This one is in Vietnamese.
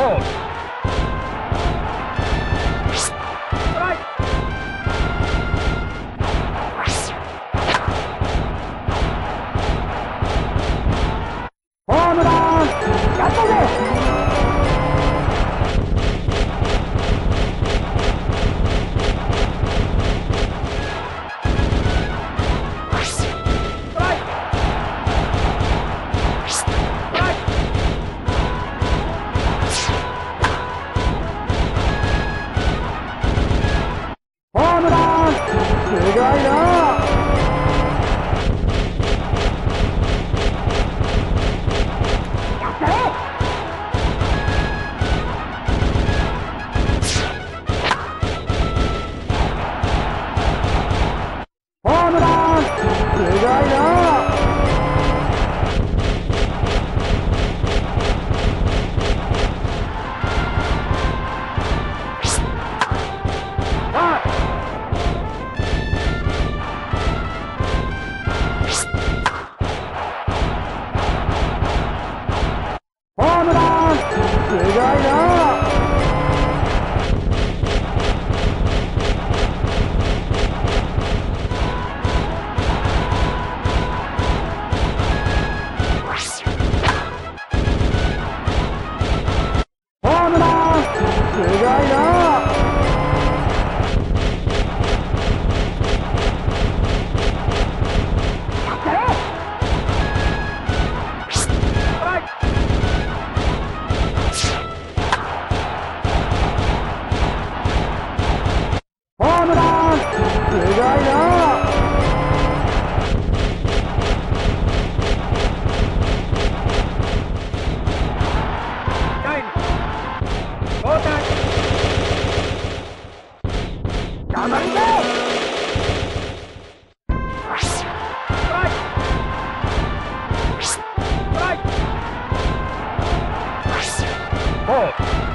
Hold. Right. Hold on. Right. Hold.